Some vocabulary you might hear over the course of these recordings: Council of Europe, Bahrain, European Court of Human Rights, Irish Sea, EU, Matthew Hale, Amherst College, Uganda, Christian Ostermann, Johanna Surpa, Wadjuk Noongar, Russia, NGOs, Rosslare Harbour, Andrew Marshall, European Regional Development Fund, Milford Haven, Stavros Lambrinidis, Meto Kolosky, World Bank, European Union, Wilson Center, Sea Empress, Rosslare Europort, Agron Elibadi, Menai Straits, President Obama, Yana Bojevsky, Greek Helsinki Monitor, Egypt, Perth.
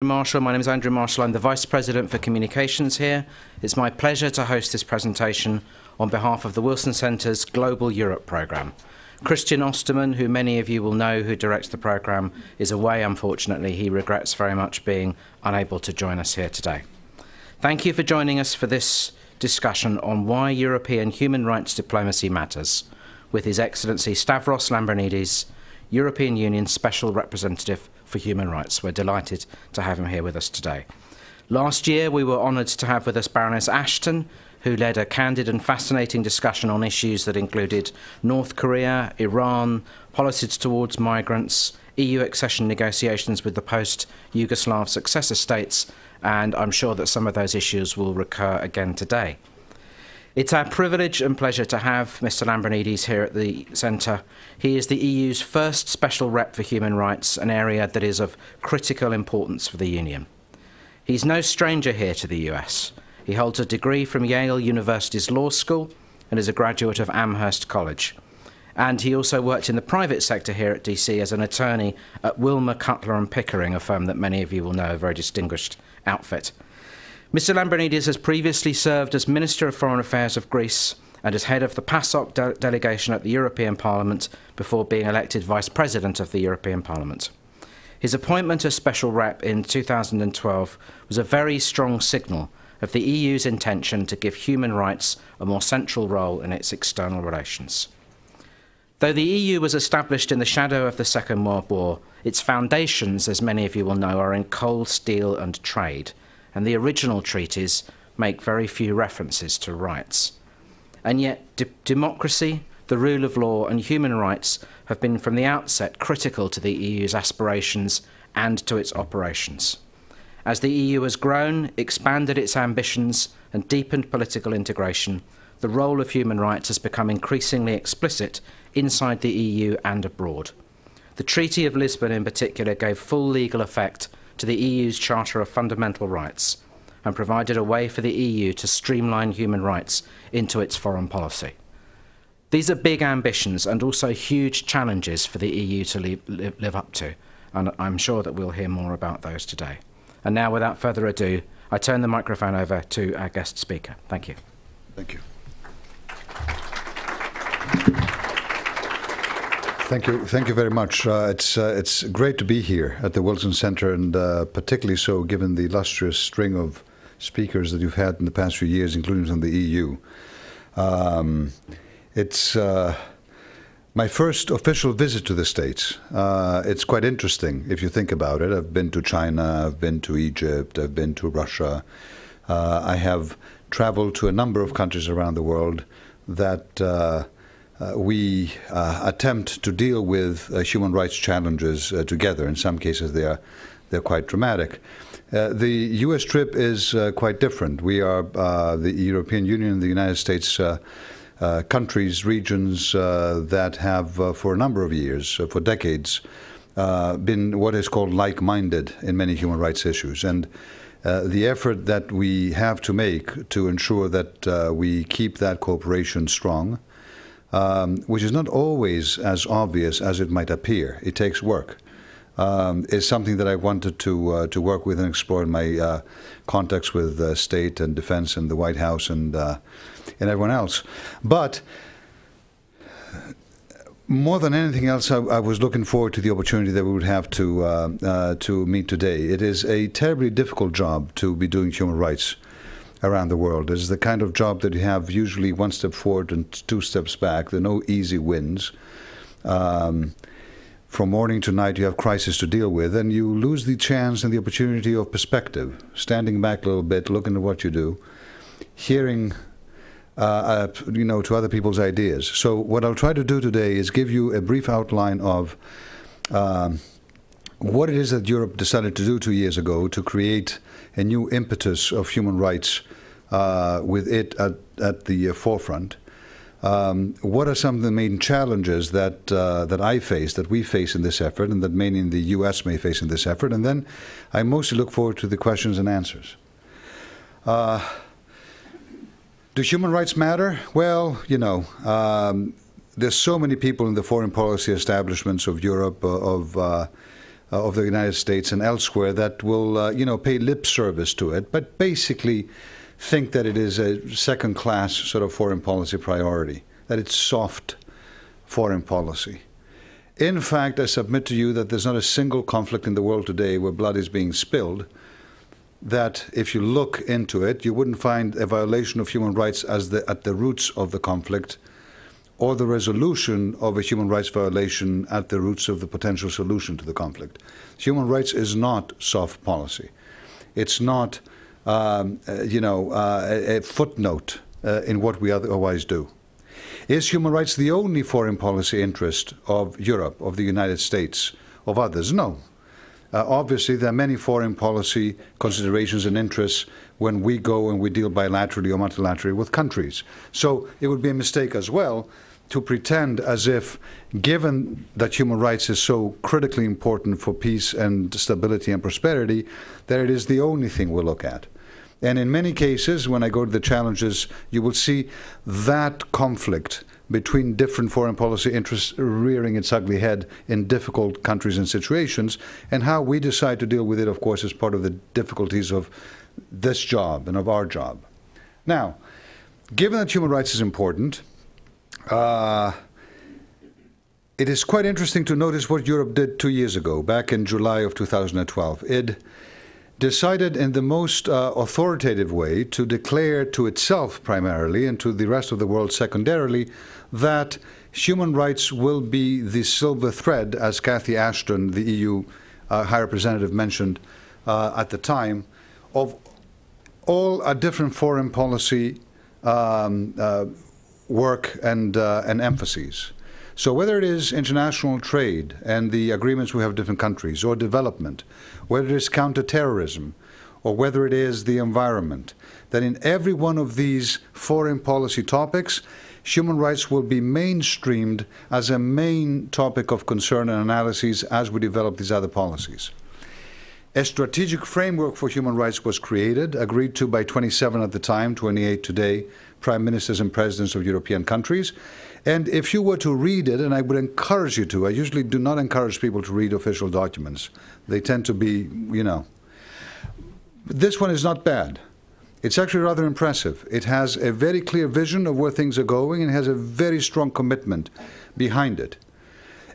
Marshall. My name is Andrew Marshall. I'm the Vice President for Communications here. It's my pleasure to host this presentation on behalf of the Wilson Center's Global Europe Programme. Christian Ostermann, who many of you will know, who directs the programme, is away, unfortunately. He regrets very much being unable to join us here today. Thank you for joining us for this discussion on why European human rights diplomacy matters, with His Excellency Stavros Lambrinidis, European Union Special Representative for Human Rights. We're delighted to have him here with us today. Last year, we were honoured to have with us Baroness Ashton, who led a candid and fascinating discussion on issues that included North Korea, Iran, policies towards migrants, EU accession negotiations with the post-Yugoslav successor states, and I'm sure that some of those issues will recur again today. It's our privilege and pleasure to have Mr. Lambrinidis here at the Centre. He is the EU's first Special Rep for Human Rights, an area that is of critical importance for the Union. He's no stranger here to the US. He holds a degree from Yale University's Law School and is a graduate of Amherst College. And he also worked in the private sector here at DC as an attorney at Wilmer Cutler and Pickering, a firm that many of you will know, a very distinguished outfit. Mr. Lambrinidis has previously served as Minister of Foreign Affairs of Greece and as head of the PASOK delegation at the European Parliament before being elected Vice President of the European Parliament. His appointment as Special Rep in 2012 was a very strong signal of the EU's intention to give human rights a more central role in its external relations. Though the EU was established in the shadow of the Second World War, its foundations, as many of you will know, are in coal, steel and trade. And the original treaties make very few references to rights. And yet democracy, the rule of law and human rights have been from the outset critical to the EU's aspirations and to its operations. As the EU has grown, expanded its ambitions and deepened political integration, the role of human rights has become increasingly explicit inside the EU and abroad. The Treaty of Lisbon in particular gave full legal effect to the EU's Charter of Fundamental Rights and provided a way for the EU to streamline human rights into its foreign policy. These are big ambitions and also huge challenges for the EU to live up to, and I'm sure that we'll hear more about those today. And now, without further ado, I turn the microphone over to our guest speaker. Thank you. Thank you. Thank you very much. It's great to be here at the Wilson Center, and particularly so given the illustrious string of speakers that you've had in the past few years, including from the EU. It's my first official visit to the States. It's quite interesting if you think about it. I've been to China, I've been to Egypt, I've been to Russia. I have traveled to a number of countries around the world that we attempt to deal with human rights challenges together. In some cases, they're quite dramatic. The U.S. trip is quite different. We are the European Union, the United States, countries, regions that have, for a number of years, for decades, been what is called like-minded in many human rights issues. And the effort that we have to make to ensure that we keep that cooperation strong, which is not always as obvious as it might appear, it takes work, is something that I wanted to work with and explore in my contacts with State and Defense and the White House and everyone else. But more than anything else, I was looking forward to the opportunity that we would have to meet today. It is a terribly difficult job to be doing human rights around the world. It's the kind of job that you have usually one step forward and two steps back. There are no easy wins. From morning to night you have crises to deal with, and you lose the chance and the opportunity of perspective, standing back a little bit, looking at what you do, hearing to other people's ideas. So what I'll try to do today is give you a brief outline of what it is that Europe decided to do 2 years ago to create a new impetus of human rights with it at the forefront. What are some of the main challenges that, that we face in this effort, and that many in the U.S. may face in this effort? And then I mostly look forward to the questions and answers. Do human rights matter? Well, you know, there's so many people in the foreign policy establishments of Europe, of the United States and elsewhere that will, pay lip service to it, but basically think that it is a second-class sort of foreign policy priority, that it's soft foreign policy. In fact, I submit to you that there's not a single conflict in the world today where blood is being spilled, that if you look into it, you wouldn't find a violation of human rights as at the roots of the conflict, or the resolution of a human rights violation at the roots of the potential solution to the conflict. Human rights is not soft policy. It's not, a footnote in what we otherwise do. Is human rights the only foreign policy interest of Europe, of the United States, of others? No. Obviously, there are many foreign policy considerations and interests when we go and we deal bilaterally or multilaterally with countries. So it would be a mistake as well to pretend as if, given that human rights is so critically important for peace and stability and prosperity, that it is the only thing we'll look at. And in many cases, when I go to the challenges, you will see that conflict between different foreign policy interests rearing its ugly head in difficult countries and situations, and how we decide to deal with it, of course, is part of the difficulties of this job and of our job. Now, given that human rights is important, it is quite interesting to notice what Europe did 2 years ago, back in July of 2012. It decided in the most authoritative way to declare to itself primarily and to the rest of the world secondarily that human rights will be the silver thread, as Cathy Ashton, the EU High Representative, mentioned at the time, of all our different foreign policy work and emphases. So whether it is international trade and the agreements we have with different countries, or development, whether it is counterterrorism, or whether it is the environment, that in every one of these foreign policy topics, human rights will be mainstreamed as a main topic of concern and analysis as we develop these other policies. A strategic framework for human rights was created, agreed to by 27 at the time, 28 today, prime ministers and presidents of European countries. And if you were to read it, and I would encourage you to, I usually do not encourage people to read official documents. They tend to be, This one is not bad. It's actually rather impressive. It has a very clear vision of where things are going and has a very strong commitment behind it.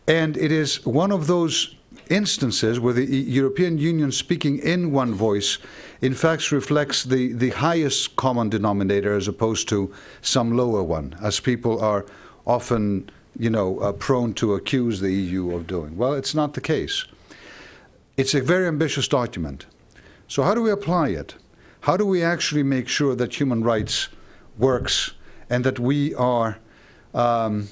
And it is one of those instances where the European Union, speaking in one voice, in fact reflects the highest common denominator as opposed to some lower one, as people are often, prone to accuse the EU of doing. Well, it's not the case. It's a very ambitious document. So how do we apply it? How do we actually make sure that human rights works and that we are a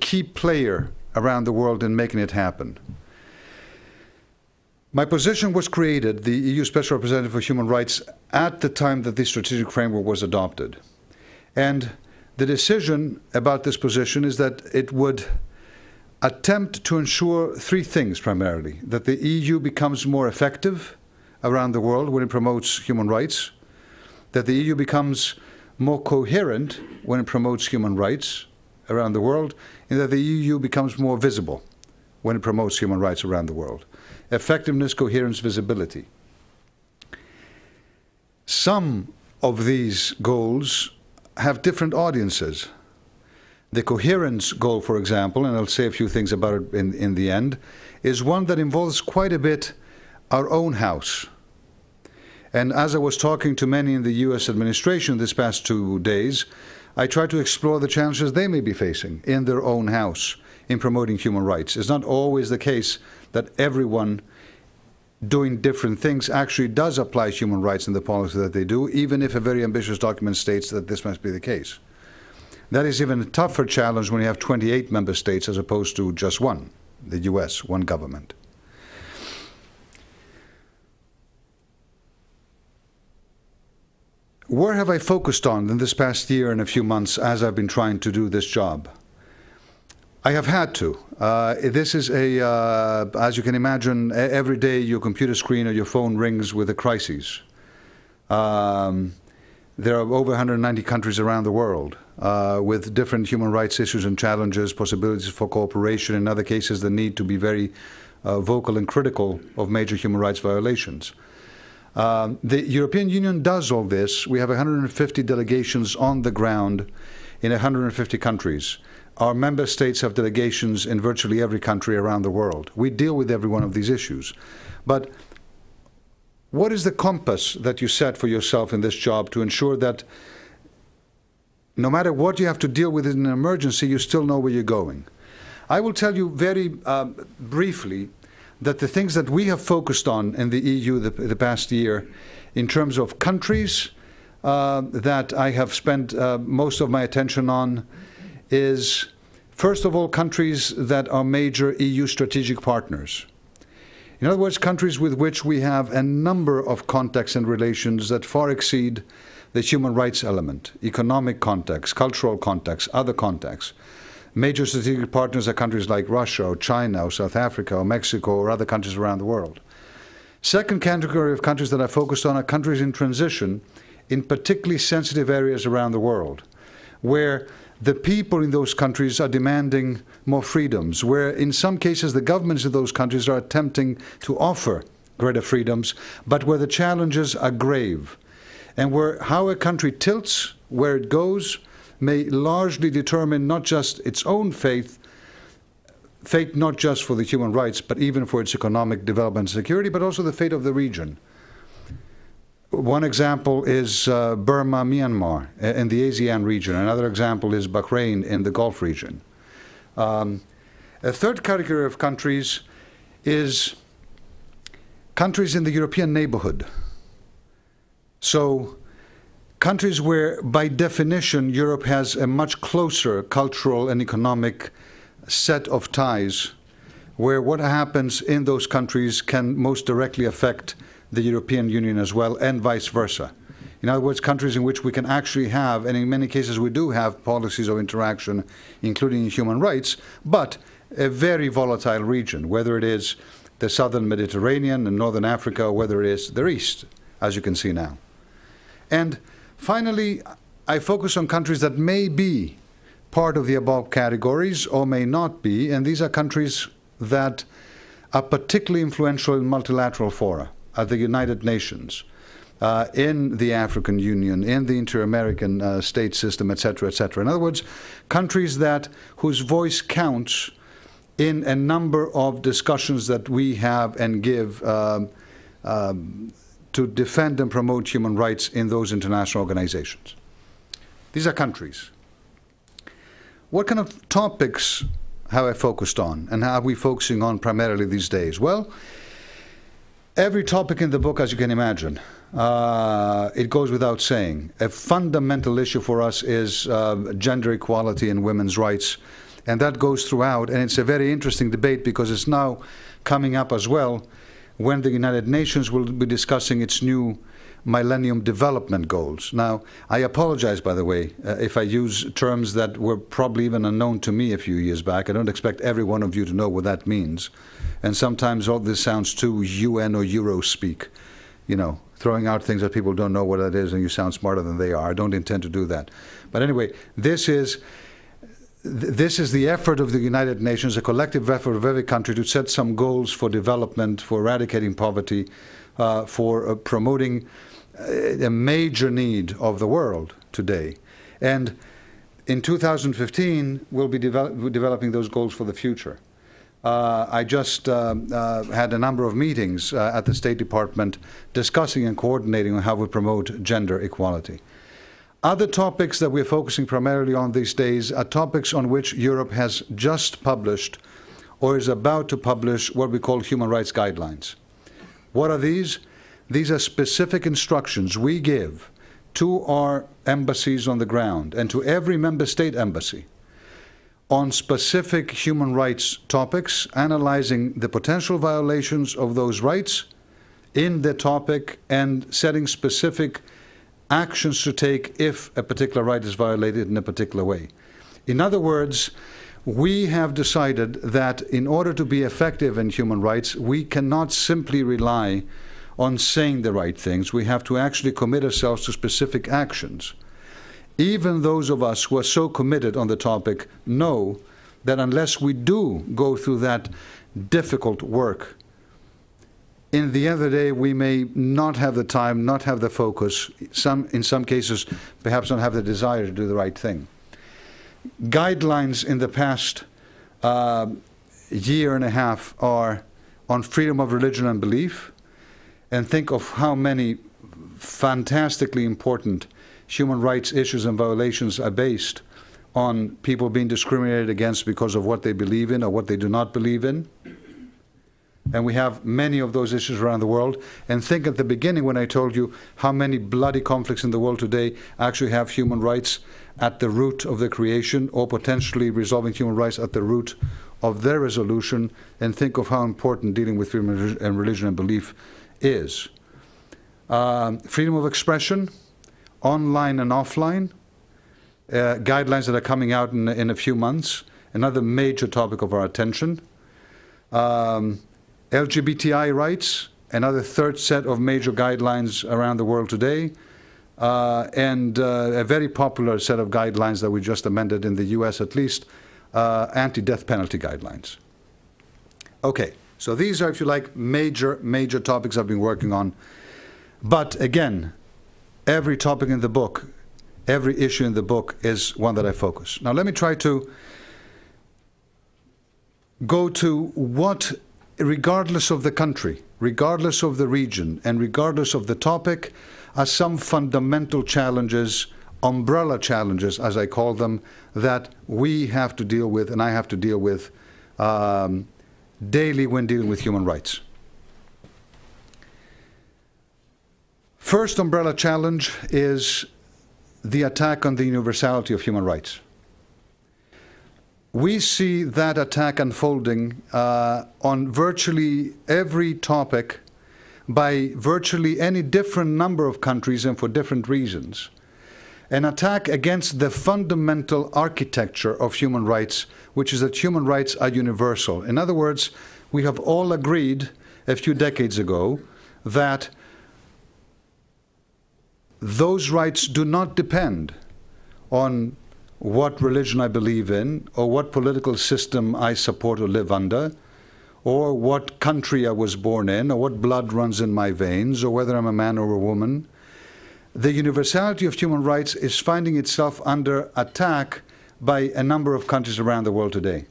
key player around the world in making it happen? My position was created, the EU Special Representative for Human Rights, at the time that the strategic framework was adopted. And the decision about this position is that it would attempt to ensure three things primarily: that the EU becomes more effective around the world when it promotes human rights, that the EU becomes more coherent when it promotes human rights around the world, and that the EU becomes more visible when it promotes human rights around the world. Effectiveness, coherence, visibility. Some of these goals have different audiences. The coherence goal, for example, and I'll say a few things about it in the end, is one that involves quite a bit our own house. And as I was talking to many in the US administration this past 2 days, I tried to explore the challenges they may be facing in their own house in promoting human rights. It's not always the case that everyone doing different things actually does apply human rights in the policy that they do, even if a very ambitious document states that this must be the case. That is even a tougher challenge when you have 28 member states as opposed to just one, the US, one government. Where have I focused on in this past year and a few months as I've been trying to do this job? I have had to. This is a, as you can imagine, every day your computer screen or your phone rings with a crisis. There are over 190 countries around the world with different human rights issues and challenges, possibilities for cooperation, in other cases the need to be very vocal and critical of major human rights violations. The European Union does all this. We have 150 delegations on the ground in 150 countries. Our member states have delegations in virtually every country around the world. We deal with every one of these issues. But what is the compass that you set for yourself in this job to ensure that no matter what you have to deal with in an emergency, you still know where you're going? I will tell you very briefly that the things that we have focused on in the EU the past year in terms of countries that I have spent most of my attention on is, first of all, countries that are major EU strategic partners. In other words, countries with which we have a number of contacts and relations that far exceed the human rights element, economic contacts, cultural contacts, other contacts. Major strategic partners are countries like Russia or China or South Africa or Mexico or other countries around the world. Second category of countries that I focused on are countries in transition in particularly sensitive areas around the world, where the people in those countries are demanding more freedoms, where in some cases the governments of those countries are attempting to offer greater freedoms, but where the challenges are grave. And where how a country tilts, where it goes, may largely determine not just its own fate not just for the human rights, but even for its economic development and security, but also the fate of the region. One example is Burma, Myanmar, in the ASEAN region. Another example is Bahrain in the Gulf region. A third category of countries is countries in the European neighborhood. So, countries where, by definition, Europe has a much closer cultural and economic set of ties, where what happens in those countries can most directly affect the European Union as well, and vice versa. In other words, countries in which we can actually have, and in many cases we do have, policies of interaction, including human rights, but a very volatile region, whether it is the southern Mediterranean and northern Africa, or whether it is the East, as you can see now. And finally, I focus on countries that may be part of the above categories or may not be, and these are countries that are particularly influential in multilateral fora, at the United Nations, in the African Union, in the Inter-American state system, etc., etc. In other words, countries whose voice counts in a number of discussions that we have and give to defend and promote human rights in those international organizations. These are countries. What kind of topics have I focused on, and how are we focusing on primarily these days? Well, every topic in the book, as you can imagine, it goes without saying. A fundamental issue for us is gender equality and women's rights, and that goes throughout, and it's a very interesting debate because it's now coming up as well when the United Nations will be discussing its new Millennium development goals. Now, I apologize, by the way, if I use terms that were probably even unknown to me a few years back. I don't expect every one of you to know what that means. And sometimes all this sounds too UN or Euro speak, you know, throwing out things that people don't know what that is and you sound smarter than they are. I don't intend to do that. But anyway, this is the effort of the United Nations, a collective effort of every country to set some goals for development, for eradicating poverty, for promoting a major need of the world today. And in 2015, we'll be developing those goals for the future. I just had a number of meetings at the State Department discussing and coordinating on how we promote gender equality. Other topics that we're focusing primarily on these days are topics on which Europe has just published or is about to publish what we call human rights guidelines. What are these? These are specific instructions we give to our embassies on the ground and to every member state embassy on specific human rights topics, analyzing the potential violations of those rights in the topic and setting specific actions to take if a particular right is violated in a particular way. In other words, we have decided that in order to be effective in human rights, we cannot simply rely on saying the right things. We have to actually commit ourselves to specific actions. Even those of us who are so committed on the topic know that unless we do go through that difficult work. In the other day, we may not have the time, not have the focus, in some cases perhaps don't have the desire to do the right thing. Guidelines in the past year and a half are on freedom of religion and belief, and think of how many fantastically important human rights issues and violations are based on people being discriminated against because of what they believe in or what they do not believe in. And we have many of those issues around the world. And think at the beginning when I told you how many bloody conflicts in the world today actually have human rights at the root of the creation, or potentially resolving human rights at the root of their resolution, and think of how important dealing with freedom and religion and belief is. Freedom of expression, online and offline, guidelines that are coming out in a few months, another major topic of our attention. LGBTI rights, another third set of major guidelines around the world today, and a very popular set of guidelines that we just amended in the US at least, anti-death penalty guidelines. Okay, so these are, if you like, major, major topics I've been working on. But again, every topic in the book, every issue in the book is one that I focus. Now let me try to go to what, regardless of the country, regardless of the region, and regardless of the topic, are some fundamental challenges, umbrella challenges, as I call them, that we have to deal with, and I have to deal with daily when dealing with human rights. First umbrella challenge is the attack on the universality of human rights. We see that attack unfolding on virtually every topic by virtually any different number of countries and for different reasons. An attack against the fundamental architecture of human rights, which is that human rights are universal. In other words, we have all agreed a few decades ago that those rights do not depend on what religion I believe in, or what political system I support or live under, or what country I was born in, or what blood runs in my veins, or whether I'm a man or a woman. The universality of human rights is finding itself under attack by a number of countries around the world today,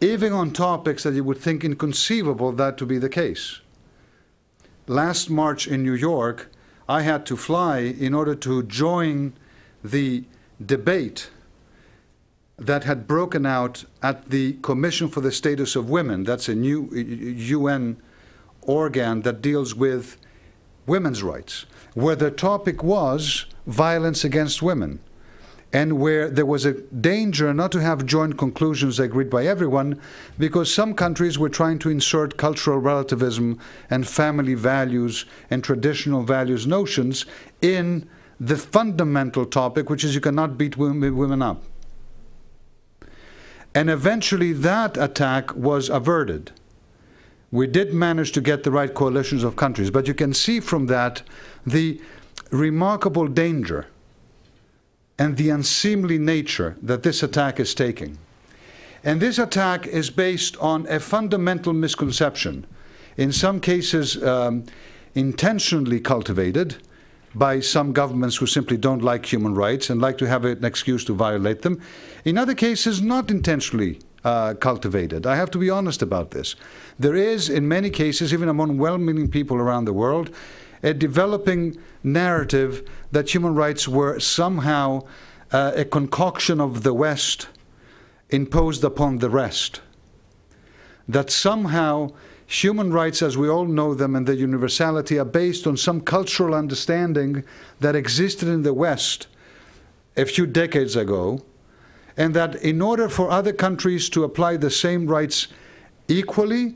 even on topics that you would think inconceivable that to be the case. Last March in New York, I had to fly in order to join the debate that had broken out at the Commission for the Status of Women. That's a new UN organ that deals with women's rights, where the topic was violence against women, and where there was a danger not to have joint conclusions agreed by everyone, because some countries were trying to insert cultural relativism and family values and traditional values notions in the fundamental topic, which is you cannot beat women up. And eventually that attack was averted. We did manage to get the right coalitions of countries, but you can see from that the remarkable danger and the unseemly nature that this attack is taking. And this attack is based on a fundamental misconception, in some cases intentionally cultivated by some governments who simply don't like human rights and like to have an excuse to violate them. In other cases, not intentionally cultivated. I have to be honest about this. There is, in many cases, even among well-meaning people around the world, a developing narrative that human rights were somehow a concoction of the West imposed upon the rest. That somehow human rights, as we all know them, and their universality are based on some cultural understanding that existed in the West a few decades ago, and that in order for other countries to apply the same rights equally,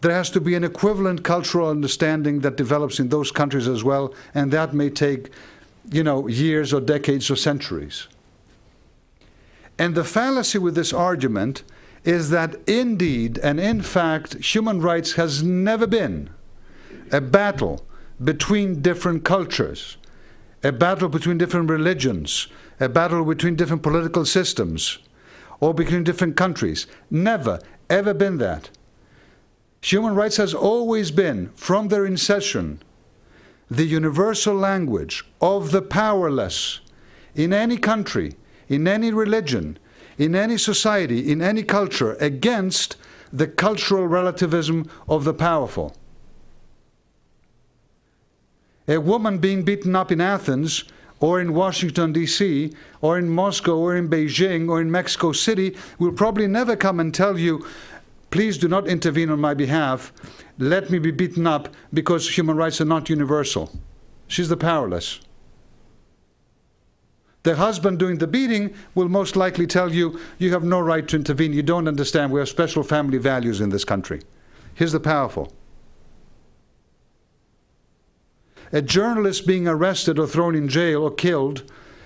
there has to be an equivalent cultural understanding that develops in those countries as well, and that may take, you know, years or decades or centuries. And the fallacy with this argument is that indeed and in fact human rights has never been a battle between different cultures, a battle between different religions, a battle between different political systems, or between different countries. Never. ever been that. Human rights has always been, from their inception, the universal language of the powerless in any country, in any religion, in any society, in any culture, against the cultural relativism of the powerful. A woman being beaten up in Athens, or in Washington, D.C., or in Moscow, or in Beijing, or in Mexico City, will probably never come and tell you, please do not intervene on my behalf, let me be beaten up, because human rights are not universal. She's the powerless. The husband doing the beating will most likely tell you, you have no right to intervene, you don't understand, we have special family values in this country. Here's the powerful. A journalist being arrested or thrown in jail or killed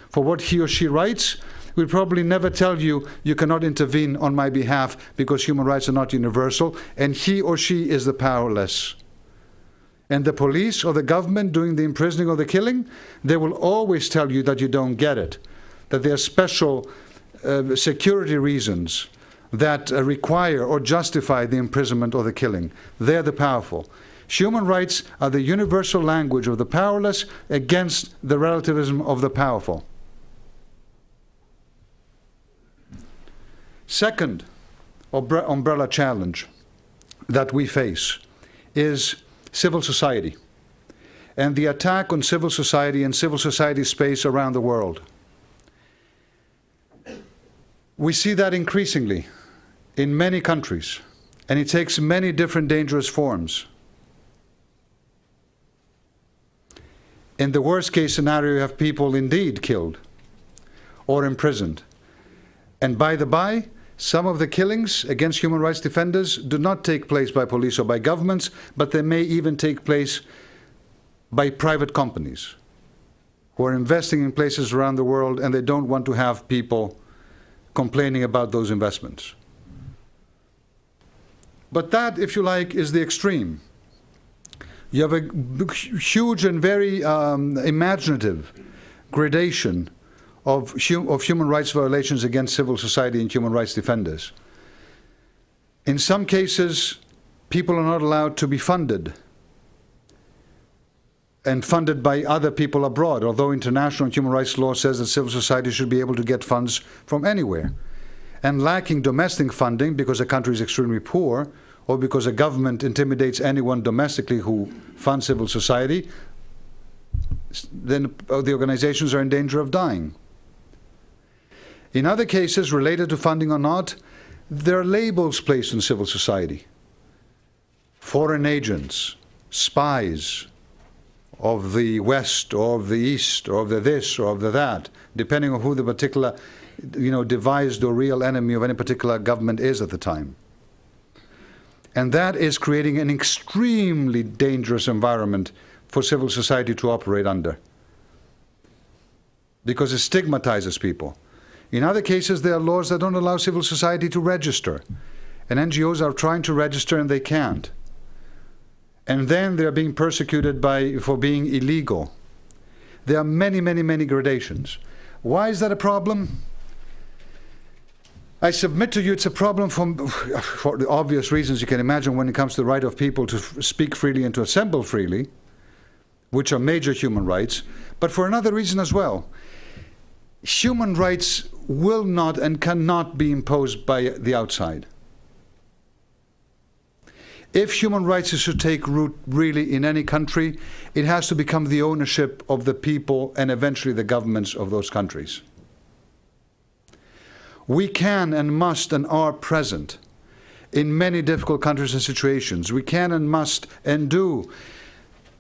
for what he or she writes will probably never tell you, you cannot intervene on my behalf because human rights are not universal, and he or she is the powerless. And the police or the government doing the imprisoning or the killing, they will always tell you that you don't get it, that there are special security reasons that require or justify the imprisonment or the killing. They're the powerful. Human rights are the universal language of the powerless against the relativism of the powerful. Second umbrella challenge that we face is civil society and the attack on civil society and civil society space around the world. We see that increasingly in many countries, and it takes many different dangerous forms. In the worst case scenario, you have people indeed killed or imprisoned. And by the by, some of the killings against human rights defenders do not take place by police or by governments, but they may even take place by private companies who are investing in places around the world, and they don't want to have people complaining about those investments. But that, if you like, is the extreme. You have a huge and very imaginative gradation of human rights violations against civil society and human rights defenders. In some cases, people are not allowed to be funded, and funded by other people abroad, although international human rights law says that civil society should be able to get funds from anywhere. And lacking domestic funding because a country is extremely poor, or because a government intimidates anyone domestically who funds civil society, then the organizations are in danger of dying. In other cases, related to funding or not, there are labels placed on civil society. Foreign agents, spies of the West or of the East or of the this or of the that, depending on who the particular, devised or real enemy of any particular government is at the time. And that is creating an extremely dangerous environment for civil society to operate under, because it stigmatizes people. In other cases, there are laws that don't allow civil society to register, and NGOs are trying to register and they can't. And then they are being persecuted for being illegal. There are many, many, many gradations. Why is that a problem? I submit to you it's a problem for the obvious reasons you can imagine when it comes to the right of people to speak freely and to assemble freely, which are major human rights, but for another reason as well. Human rights will not and cannot be imposed by the outside. If human rights is to take root really in any country, it has to become the ownership of the people and eventually the governments of those countries. We can and must and are present in many difficult countries and situations. We can and must and do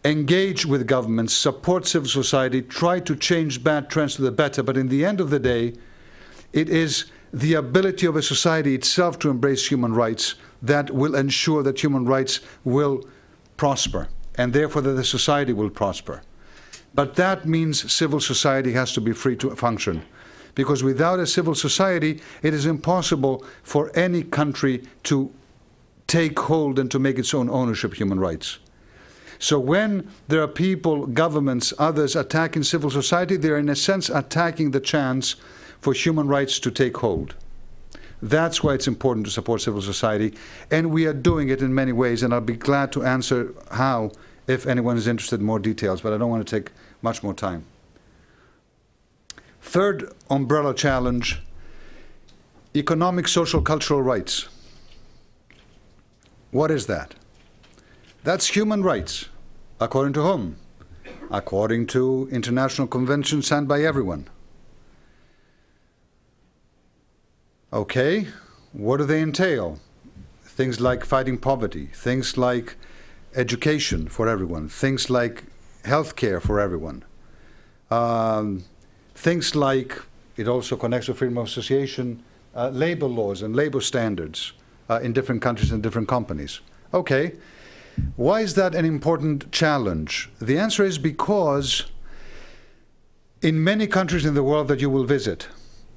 engage with governments, support civil society, try to change bad trends to the better, but in the end of the day, it is the ability of a society itself to embrace human rights that will ensure that human rights will prosper, and therefore that the society will prosper. But that means civil society has to be free to function, because without a civil society, it is impossible for any country to take hold and to make its own ownership of human rights. So when there are people, governments, others attacking civil society, they are in a sense attacking the chance for human rights to take hold. That's why it's important to support civil society, and we are doing it in many ways, and I'll be glad to answer how, if anyone is interested in more details, but I don't want to take much more time. Third umbrella challenge, economic, social, cultural rights. What is that? That's human rights. According to whom? According to international conventions signed by everyone. Okay, what do they entail? Things like fighting poverty, things like education for everyone, things like healthcare for everyone, things like, it also connects to freedom of association, labor laws and labor standards in different countries and different companies. Okay, why is that an important challenge? The answer is because in many countries in the world that you will visit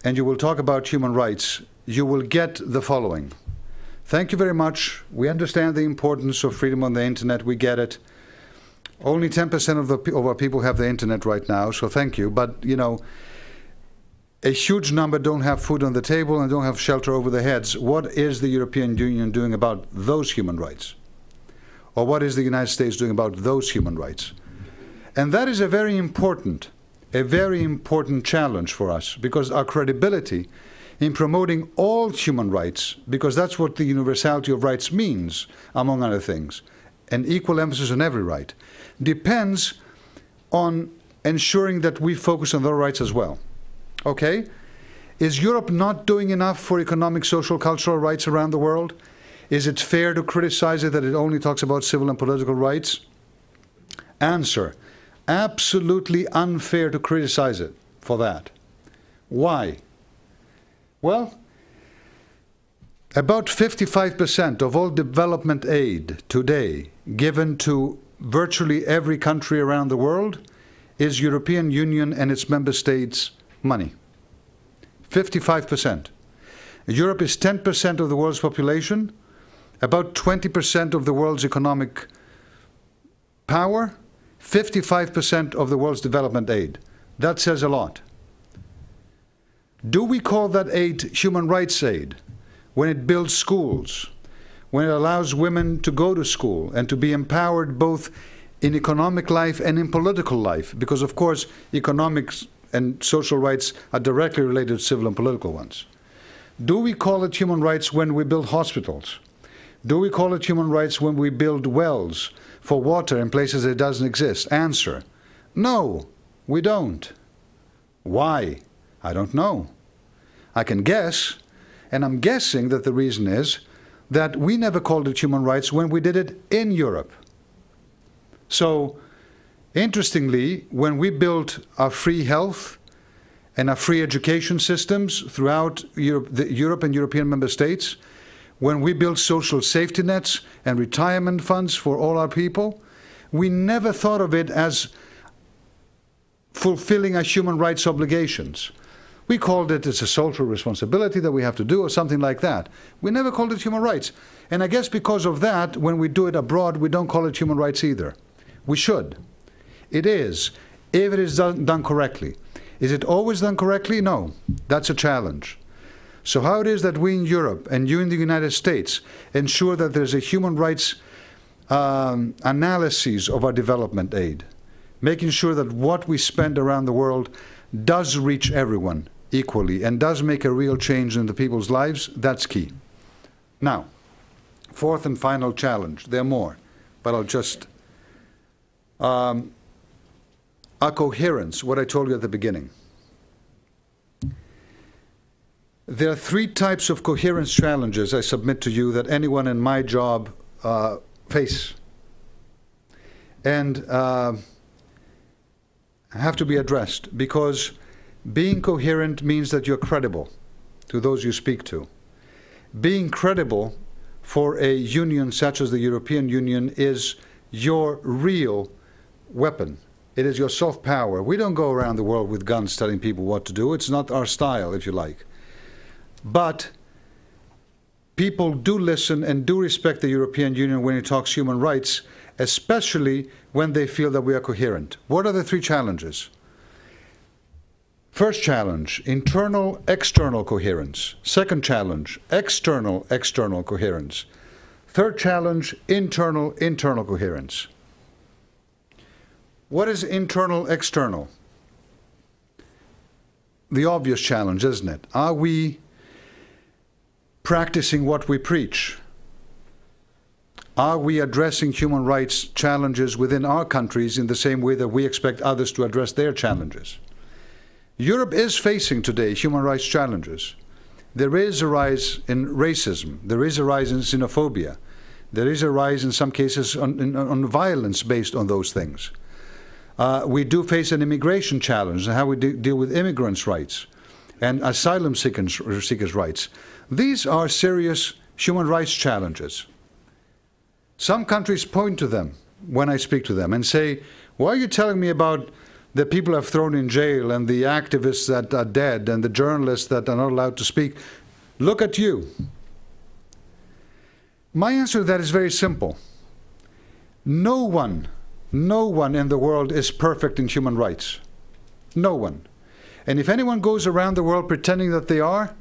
and you will talk about human rights, you will get the following. Thank you very much. We understand the importance of freedom on the internet. We get it. Only 10% of our people have the internet right now, so thank you. But, you know, a huge number don't have food on the table and don't have shelter over their heads. What is the European Union doing about those human rights? Or what is the United States doing about those human rights? And that is a very important challenge for us, because our credibility in promoting all human rights, because that's what the universality of rights means, among other things, an equal emphasis on every right, depends on ensuring that we focus on their rights as well. Okay? Is Europe not doing enough for economic, social, cultural rights around the world? Is it fair to criticize it that it only talks about civil and political rights? Answer: absolutely unfair to criticize it for that. Why? Well, about 55% of all development aid today given to virtually every country around the world is European Union and its member states' money. 55%. Europe is 10% of the world's population, about 20% of the world's economic power, 55% of the world's development aid. That says a lot. Do we call that aid human rights aid when it builds schools, when it allows women to go to school and to be empowered both in economic life and in political life? Because, of course, economics and social rights are directly related to civil and political ones. Do we call it human rights when we build hospitals? Do we call it human rights when we build wells for water in places that doesn't exist? Answer: no, we don't. Why? I don't know. I can guess, and I'm guessing that the reason is that we never called it human rights when we did it in Europe. So, interestingly, when we built our free health and our free education systems throughout Europe, and European member states, when we built social safety nets and retirement funds for all our people, we never thought of it as fulfilling our human rights obligations. We called it, it's a social responsibility that we have to do, or something like that. We never called it human rights. And I guess because of that, when we do it abroad, we don't call it human rights either. We should. It is, if it is done correctly. Is it always done correctly? No. That's a challenge. So how it is that we in Europe and you in the United States ensure that there's a human rights analysis of our development aid, making sure that what we spend around the world does reach everyone equally and does make a real change in the people's lives, that's key. Now, fourth and final challenge. There are more, but I'll just... our coherence, what I told you at the beginning. There are three types of coherence challenges I submit to you that anyone in my job face and have to be addressed, because being coherent means that you're credible to those you speak to. Being credible for a union such as the European Union is your real weapon. It is your soft power. We don't go around the world with guns telling people what to do. It's not our style, if you like. But people do listen and do respect the European Union when it talks human rights, especially when they feel that we are coherent. What are the three challenges? First challenge, internal-external coherence. Second challenge, external-external coherence. Third challenge, internal-internal coherence. What is internal-external? The obvious challenge, isn't it? Are we practicing what we preach? Are we addressing human rights challenges within our countries in the same way that we expect others to address their challenges? Europe is facing today human rights challenges. There is a rise in racism. There is a rise in xenophobia. There is a rise in some cases on violence based on those things. We do face an immigration challenge and how we deal with immigrants' rights and asylum seekers' rights. These are serious human rights challenges. Some countries point to them when I speak to them and say, why are you telling me about the people I've thrown in jail and the activists that are dead and the journalists that are not allowed to speak? Look at you. My answer to that is very simple. No one in the world is perfect in human rights. No one. And if anyone goes around the world pretending that they are,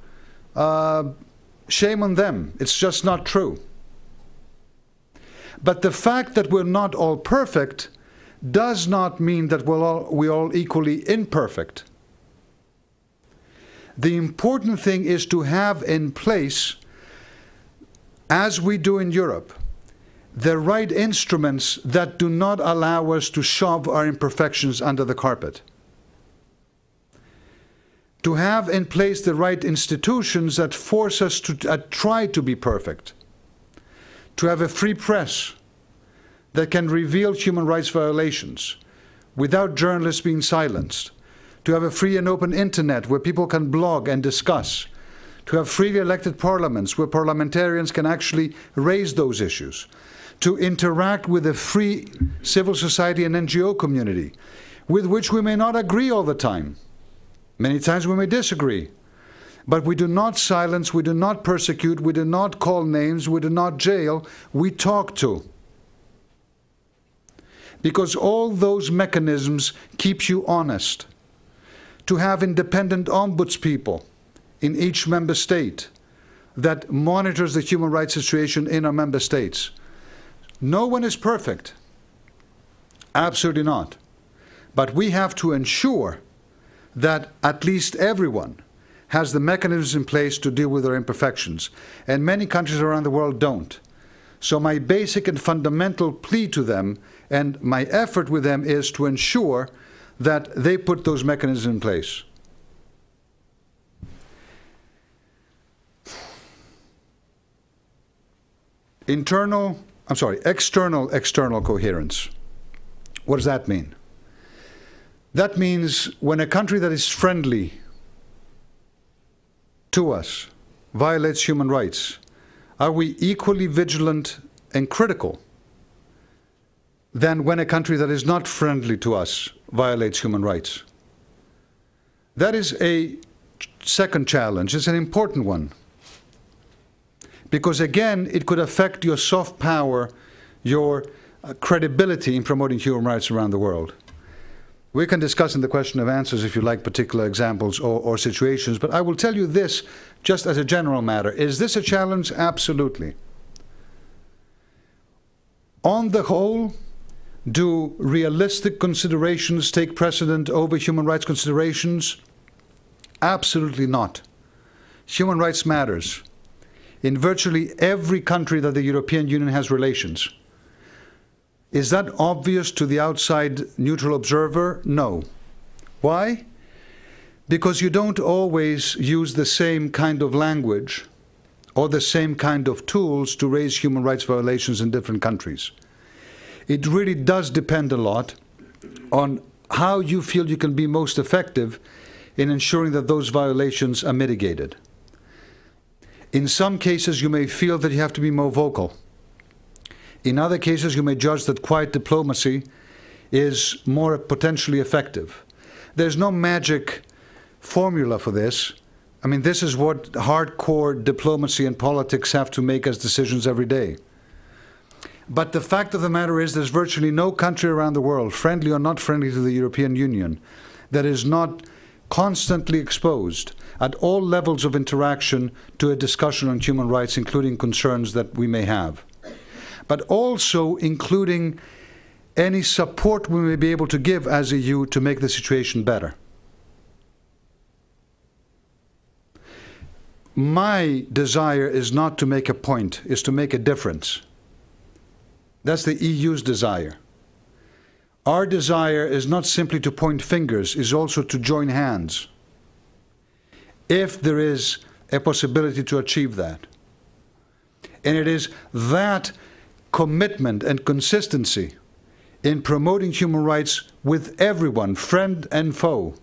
shame on them. It's just not true. But the fact that we're not all perfect does not mean that we're all equally imperfect. The important thing is to have in place, as we do in Europe, the right instruments that do not allow us to shove our imperfections under the carpet. To have in place the right institutions that force us to try to be perfect. To have a free press that can reveal human rights violations without journalists being silenced. To have a free and open internet where people can blog and discuss. To have freely elected parliaments where parliamentarians can actually raise those issues. To interact with a free civil society and NGO community, with which we may not agree all the time. Many times we may disagree, but we do not silence, we do not persecute, we do not call names, we do not jail, we talk to. Because all those mechanisms keep you honest. To have independent ombudspeople in each member state that monitors the human rights situation in our member states. No one is perfect, absolutely not, but we have to ensure that at least everyone has the mechanisms in place to deal with their imperfections, and many countries around the world don't. So my basic and fundamental plea to them and my effort with them is to ensure that they put those mechanisms in place. External-external coherence. What does that mean? That means when a country that is friendly to us violates human rights, are we equally vigilant and critical than when a country that is not friendly to us violates human rights? That is a second challenge. It's an important one. Because again, it could affect your soft power, your credibility in promoting human rights around the world. We can discuss in the question of answers, if you like, particular examples or situations, but I will tell you this just as a general matter. Is this a challenge? Absolutely. On the whole, do realistic considerations take precedent over human rights considerations? Absolutely not. Human rights matters. In virtually every country that the European Union has relations. Is that obvious to the outside neutral observer? No. Why? Because you don't always use the same kind of language or the same kind of tools to raise human rights violations in different countries. It really does depend a lot on how you feel you can be most effective in ensuring that those violations are mitigated. In some cases, you may feel that you have to be more vocal. In other cases, you may judge that quiet diplomacy is more potentially effective. There's no magic formula for this. I mean, this is what hardcore diplomacy and politics have to make as decisions every day. But the fact of the matter is there's virtually no country around the world, friendly or not friendly to the European Union, that is not constantly exposed at all levels of interaction to a discussion on human rights, including concerns that we may have, but also including any support we may be able to give as the EU to make the situation better. My desire is not to make a point, is to make a difference. That's the EU's desire. Our desire is not simply to point fingers, is also to join hands, if there is a possibility to achieve that. And it is that commitment and consistency in promoting human rights with everyone, friend and foe,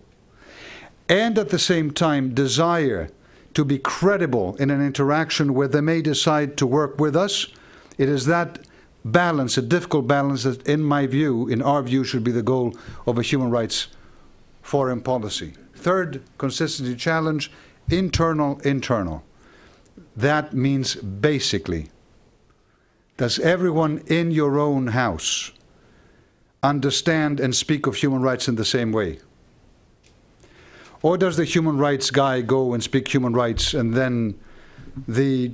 and at the same time desire to be credible in an interaction where they may decide to work with us. It is that balance, a difficult balance, that in my view, in our view, should be the goal of a human rights foreign policy. Third consistency challenge, internal. That means basically, does everyone in your own house understand and speak of human rights in the same way? Or does the human rights guy go and speak human rights, and then the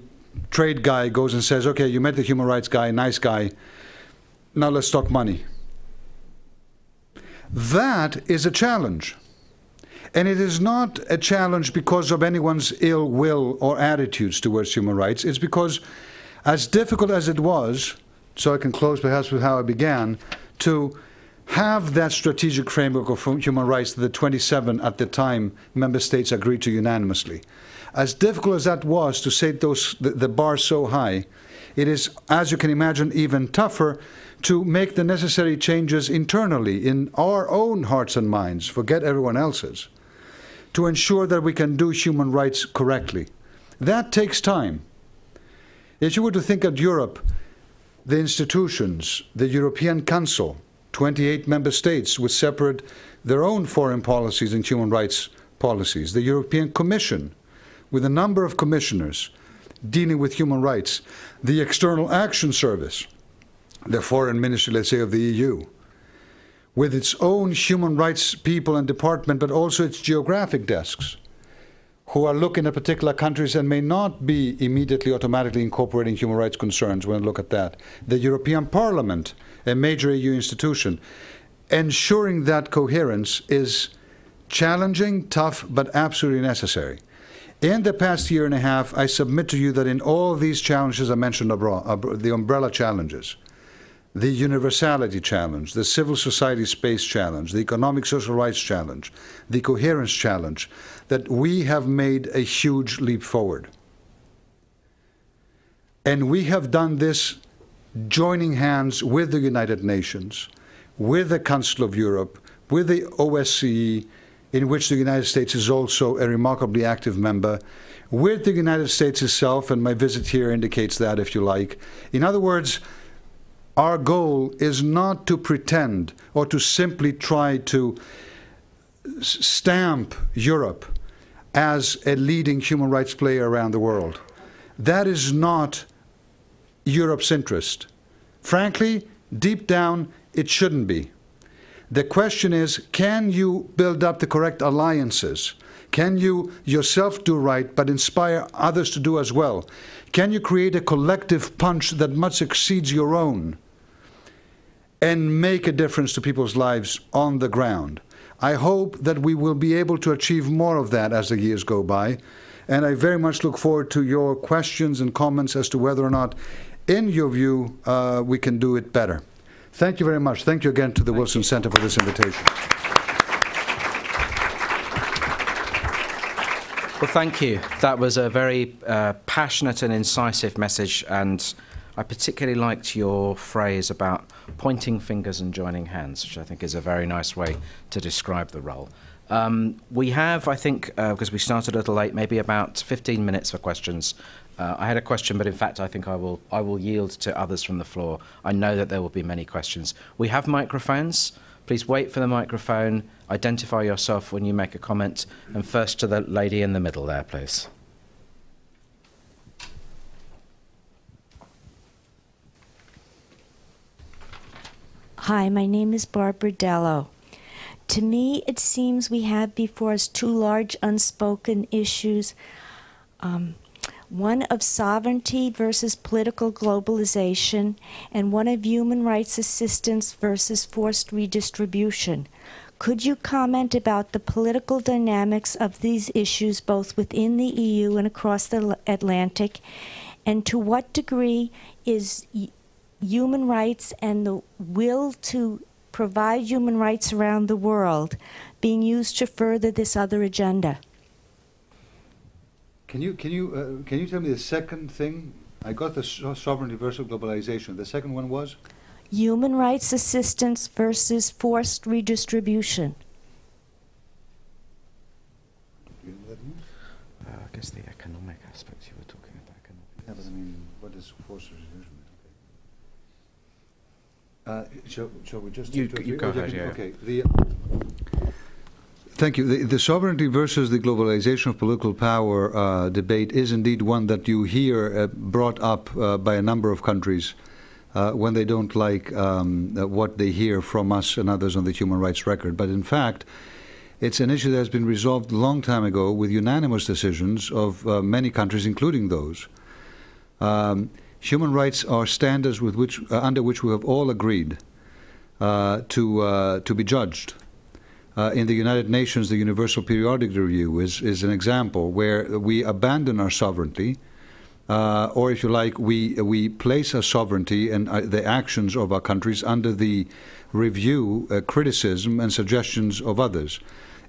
trade guy goes and says, okay, you met the human rights guy, nice guy, now let's talk money? That is a challenge. And it is not a challenge because of anyone's ill will or attitudes towards human rights. It's because, as difficult as it was, so I can close perhaps with how I began, to have that strategic framework of human rights that the 27 at the time member states agreed to unanimously. As difficult as that was to set the bar so high, it is, as you can imagine, even tougher to make the necessary changes internally in our own hearts and minds, forget everyone else's, to ensure that we can do human rights correctly. That takes time. If you were to think of Europe, the institutions, the European Council, 28 member states with separate their own foreign policies and human rights policies. The European Commission, with a number of commissioners dealing with human rights. The External Action Service, the foreign ministry, let's say, of the EU, with its own human rights people and department, but also its geographic desks, who are looking at particular countries and may not be immediately automatically incorporating human rights concerns when I look at that. The European Parliament, a major EU institution. Ensuring that coherence is challenging, tough, but absolutely necessary. In the past year and a half, I submit to you that in all these challenges I mentioned abroad, the umbrella challenges, the universality challenge, the civil society space challenge, the economic social rights challenge, the coherence challenge, that we have made a huge leap forward. And we have done this joining hands with the United Nations, with the Council of Europe, with the OSCE, in which the United States is also a remarkably active member, with the United States itself, and my visit here indicates that, if you like. In other words, our goal is not to pretend or to simply try to stamp Europe as a leading human rights player around the world. That is not Europe's interest. Frankly, deep down, it shouldn't be. The question is, can you build up the correct alliances? Can you yourself do right, but inspire others to do as well? Can you create a collective punch that much exceeds your own and make a difference to people's lives on the ground? I hope that we will be able to achieve more of that as the years go by, and I very much look forward to your questions and comments as to whether or not, in your view, we can do it better. Thank you very much. Thank you again to the Wilson Center for this invitation. Well, thank you. That was a very passionate and incisive message, and I particularly liked your phrase about pointing fingers and joining hands, which I think is a very nice way to describe the role. We have, I think, because we started a little late, maybe about 15 minutes for questions. I had a question, but in fact, I think I will yield to others from the floor. I know that there will be many questions. We have microphones. Please wait for the microphone, identify yourself when you make a comment, and first to the lady in the middle there, please. Hi, my name is Barbara Dello. To me, it seems we have before us two large unspoken issues, one of sovereignty versus political globalization, and one of human rights assistance versus forced redistribution. Could you comment about the political dynamics of these issues both within the EU and across the Atlantic? And to what degree is human rights and the will to provide human rights around the world being used to further this other agenda? Can you tell me the second thing? I got the sovereignty versus globalization. The second one was? Human rights assistance versus forced redistribution. I guess the economic aspects you were talking about. Yeah, but I mean, what is forced redistribution? Shall we just... You go ahead, yeah. Okay. Thank you. The sovereignty versus the globalization of political power debate is indeed one that you hear brought up by a number of countries when they don't like what they hear from us and others on the human rights record. But in fact, it's an issue that has been resolved a long time ago with unanimous decisions of many countries, including those. Human rights are standards with which, under which we have all agreed to be judged. In the United Nations, the Universal Periodic Review is an example where we abandon our sovereignty. Or if you like, we place our sovereignty and the actions of our countries under the review, criticism and suggestions of others.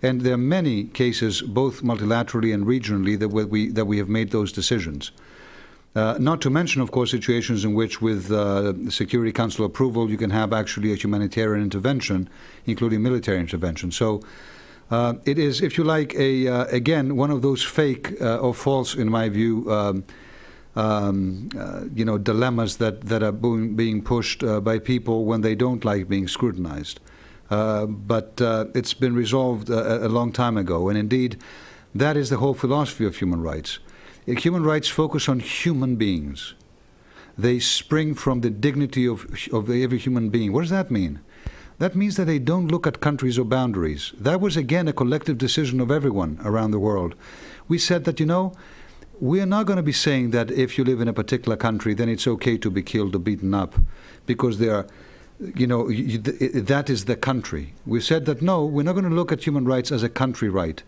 And there are many cases, both multilaterally and regionally, that we have made those decisions. Not to mention, of course, situations in which with Security Council approval you can have actually a humanitarian intervention, including military intervention. So it is, if you like, a again, one of those fake or false, in my view, you know, dilemmas that are being pushed by people when they don't like being scrutinized. But it's been resolved a long time ago, and indeed, that is the whole philosophy of human rights. Human rights focus on human beings. They spring from the dignity of every human being. What does that mean? That means that they don't look at countries or boundaries. That was, again, a collective decision of everyone around the world. We said that, you know, we are not going to be saying that if you live in a particular country, then it's okay to be killed or beaten up, because they are, you know, that is the country. We said that no, we're not going to look at human rights as a country right.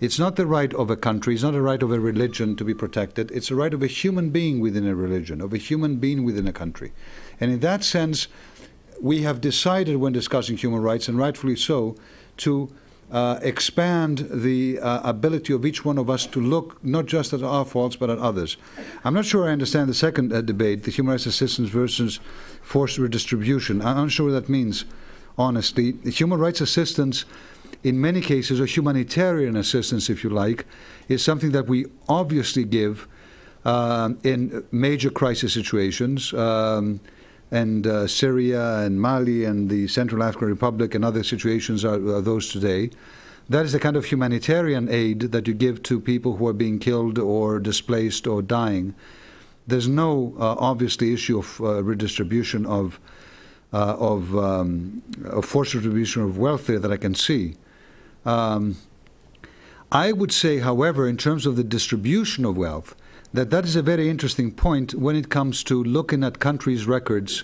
It's not the right of a country, it's not a right of a religion to be protected, it's a right of a human being within a religion, of a human being within a country. And in that sense, we have decided when discussing human rights, and rightfully so, to expand the ability of each one of us to look not just at our faults but at others. I'm not sure I understand the second debate, the human rights assistance versus forced redistribution. I'm unsure what that means, honestly. The human rights assistance, in many cases, or humanitarian assistance, if you like, is something that we obviously give in major crisis situations. And Syria and Mali and the Central African Republic and other situations are those today. That is the kind of humanitarian aid that you give to people who are being killed or displaced or dying. There's no, obviously, issue of redistribution of forced redistribution of wealth there that I can see. I would say, however, in terms of the distribution of wealth, that is a very interesting point when it comes to looking at countries' records,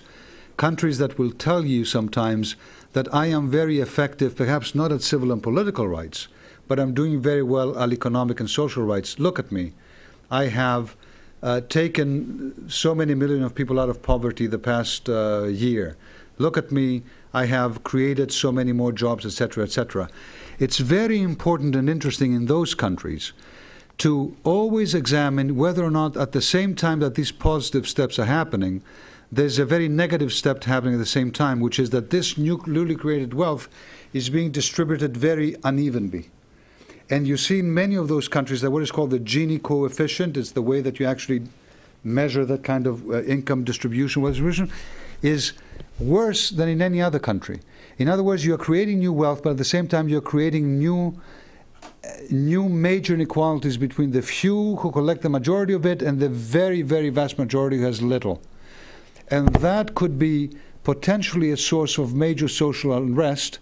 countries that will tell you sometimes that I am very effective, perhaps not at civil and political rights, but I'm doing very well at economic and social rights. Look at me. I have taken so many million of people out of poverty the past year. Look at me. I have created so many more jobs, etc., etc. It's very important and interesting in those countries to always examine whether or not at the same time that these positive steps are happening, there's a very negative step happening at the same time, which is that this newly created wealth is being distributed very unevenly. And you see in many of those countries that what is called the Gini coefficient, it's the way that you actually measure that kind of income distribution, wealth distribution, is worse than in any other country. In other words, you're creating new wealth, but at the same time you're creating new major inequalities between the few who collect the majority of it and the very, very vast majority who has little. And that could be potentially a source of major social unrest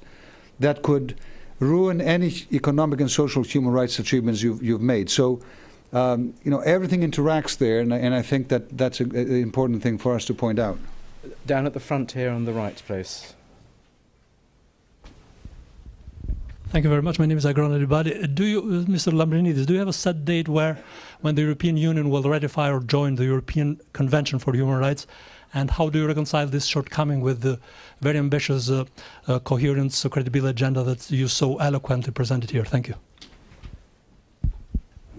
that could ruin any economic and social human rights achievements you've made. So, you know, everything interacts there, and I think that that's an important thing for us to point out. Down at the front here on the right, please. Thank you very much. My name is Agron Elibadi. Do you, Mr. Lambrinidis, do you have a set date when the European Union will ratify or join the European Convention for Human Rights? And how do you reconcile this shortcoming with the very ambitious coherence, credibility agenda that you so eloquently presented here? Thank you.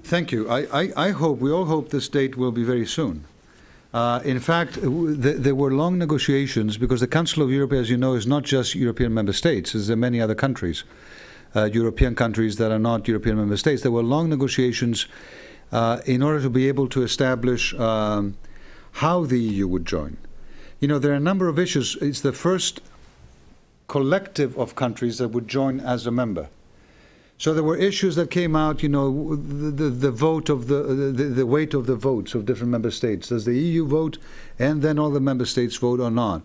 Thank you. I hope, we all hope this date will be very soon. In fact, there were long negotiations because the Council of Europe, as you know, is not just European member states. There are many other countries, European countries that are not European member states. There were long negotiations in order to be able to establish how the EU would join. You know, there are a number of issues. It's the first collective of countries that would join as a member. So there were issues that came out, you know, the vote of the weight of the votes of different member states. Does the EU vote, and then all the member states vote or not?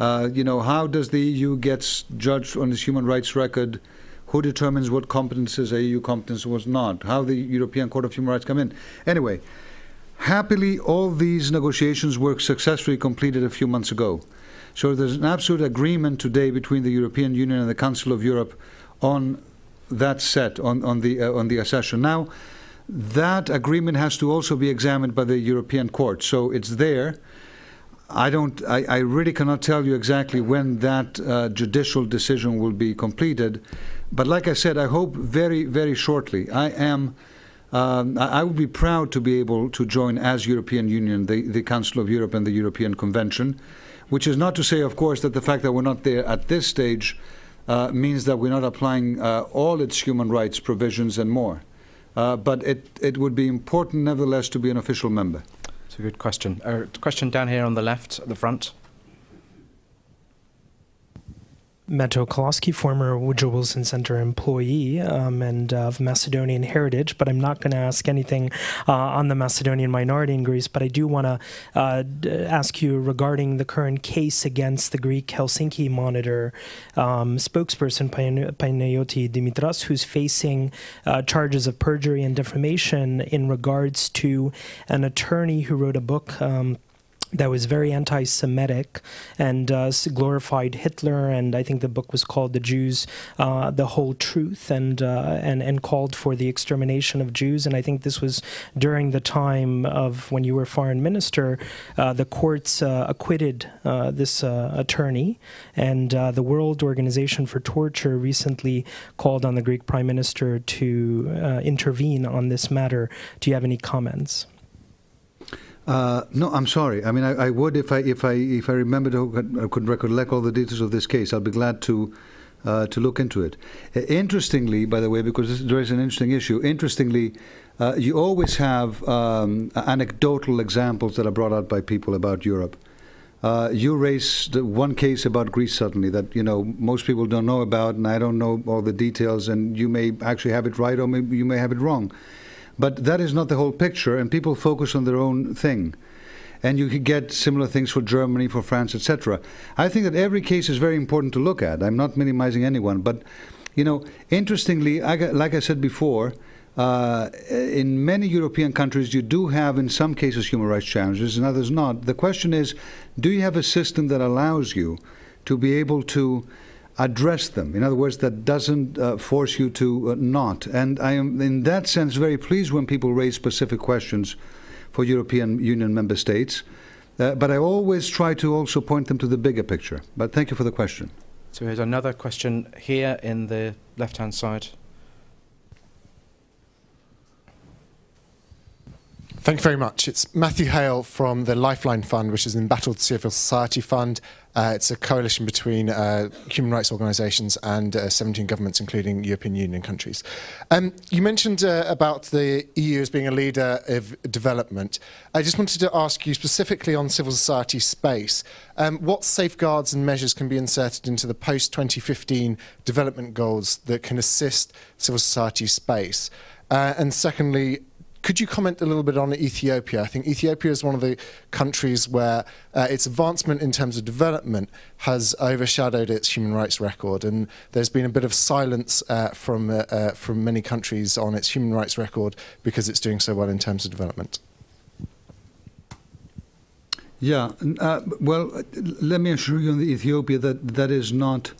You know, how does the EU gets judged on its human rights record? Who determines what competences are EU competence was not? How the European Court of Human Rights come in? Anyway, happily, all these negotiations were successfully completed a few months ago. So there's an absolute agreement today between the European Union and the Council of Europe on that set, on the accession. Now, that agreement has to also be examined by the European Court, so it's there. I really cannot tell you exactly when that judicial decision will be completed, but like I said, I hope very, very shortly. I would be proud to be able to join as European Union, the Council of Europe and the European Convention, which is not to say, of course, that the fact that we're not there at this stage means that we're not applying all its human rights provisions and more. But it would be important, nevertheless, to be an official member. That's a good question. Question down here on the left, at the front. Meto Kolosky, former Wilson Center employee and of Macedonian heritage, but I'm not going to ask anything on the Macedonian minority in Greece, but I do want to ask you regarding the current case against the Greek Helsinki Monitor spokesperson, Panayoti Dimitras, who's facing charges of perjury and defamation in regards to an attorney who wrote a book that was very anti-Semitic and glorified Hitler, and I think the book was called "The Jews, the Whole Truth," and called for the extermination of Jews. And I think this was during the time of when you were foreign minister. The courts acquitted this attorney, and the World Organization for Torture recently called on the Greek Prime Minister to intervene on this matter. Do you have any comments? No, I'm sorry. I mean, I would if I remembered, I could recollect all the details of this case. I'll be glad to look into it. Interestingly, by the way, because there is an interesting issue. Interestingly, you always have anecdotal examples that are brought out by people about Europe. You raised one case about Greece suddenly that you know most people don't know about, and I don't know all the details. And you may actually have it right, or maybe you may have it wrong. But that is not the whole picture, and people focus on their own thing. And you could get similar things for Germany, for France, etc. I think that every case is very important to look at. I'm not minimizing anyone. But, you know, interestingly, like I said before, in many European countries, you do have, in some cases, human rights challenges, in others not. The question is, do you have a system that allows you to be able to address them? In other words, that doesn't force you to not. And I am, in that sense, very pleased when people raise specific questions for European Union member states. But I always try to also point them to the bigger picture. But thank you for the question. So here's another question here in the left-hand side. Thank you very much. It's Matthew Hale from the Lifeline Fund, which is an embattled civil society fund. It's a coalition between human rights organisations and 17 governments, including European Union countries. You mentioned about the EU as being a leader of development. I just wanted to ask you specifically on civil society space, what safeguards and measures can be inserted into the post-2015 development goals that can assist civil society space? And secondly, Could you comment a little bit on Ethiopia? I think Ethiopia is one of the countries where its advancement in terms of development has overshadowed its human rights record, and there's been a bit of silence from many countries on its human rights record because it's doing so well in terms of development. Yeah, well, let me assure you on the Ethiopia that that is not